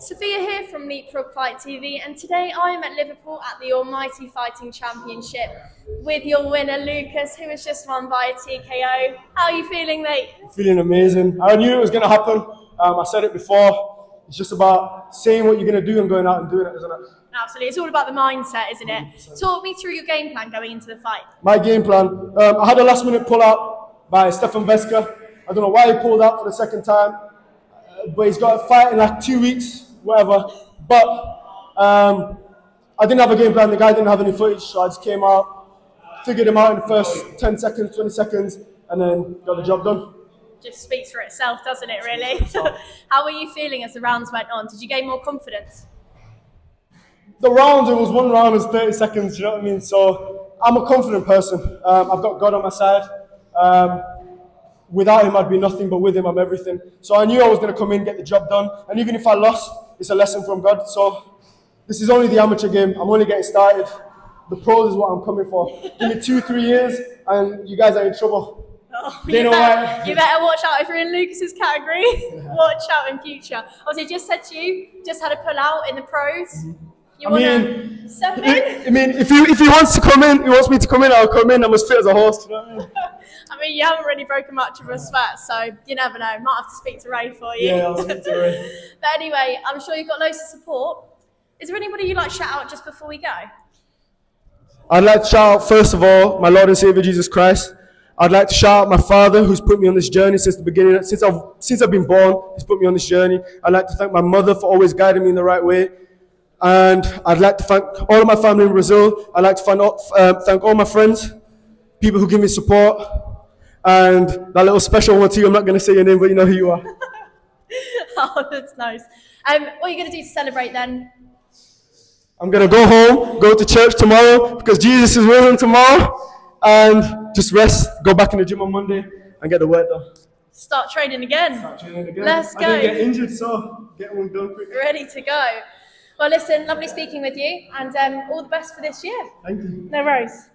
Sophia here from LeapFrog Fight TV, and today I am at Liverpool at the Almighty Fighting Championship with your winner Lucas, who was just won by a TKO. How are you feeling, mate? Feeling amazing. I knew it was going to happen. I said it before. It's just about saying what you're going to do and going out and doing it, isn't it? Absolutely. It's all about the mindset, isn't it? 100%. Talk me through your game plan going into the fight. My game plan. I had a last minute pull out by Stefan Veska. I don't know why he pulled out for the second time, but he's got a fight in like 2 weeks. Whatever, but I didn't have a game plan. The guy didn't have any footage, so I just came out, figured him out in the first 10 seconds, 20 seconds, and then got the job done. Just speaks for itself, doesn't it, really? How were you feeling as the rounds went on? Did you gain more confidence? The rounds, it was one round, it was 30 seconds, you know what I mean? So I'm a confident person. I've got God on my side. Without him, I'd be nothing, but with him, I'm everything. So I knew I was going to come in, get the job done, and even if I lost, it's a lesson from God. So this is only the amateur game. I'm only getting started. The pros is what I'm coming for. Give me 2-3 years, and you guys are in trouble. Oh, you better watch out if you're in Lucas's category. Yeah. Watch out in future. Obviously, just said to you, just had a pull out in the pros. You want to step in? I mean, if he wants to come in, he wants me to come in, I'll come in. I'm as fit as a horse. You know what I mean? I mean, you haven't really broken much of a sweat, so you never know. Might have to speak to Ray for you. Yeah, I'll speak to Ray. But anyway, I'm sure you've got loads of support. Is there anybody you'd like to shout out just before we go? I'd like to shout out, first of all, my Lord and Savior Jesus Christ. I'd like to shout out my father, who's put me on this journey since the beginning. Since I've been born, he's put me on this journey. I'd like to thank my mother for always guiding me in the right way. And I'd like to thank all of my family in Brazil. I'd like to thank all my friends, people who give me support. And that little special one to you, I'm not going to say your name, but you know who you are. Oh, that's nice. What are you going to do to celebrate then? I'm going to go home, go to church tomorrow, because Jesus is risen tomorrow, and just rest, go back in the gym on Monday, and get the work done. Start training again. Start training again. Let's go. I didn't get injured, so get one done quickly. Ready to go. Well, listen, lovely speaking with you, and all the best for this year. Thank you. No worries.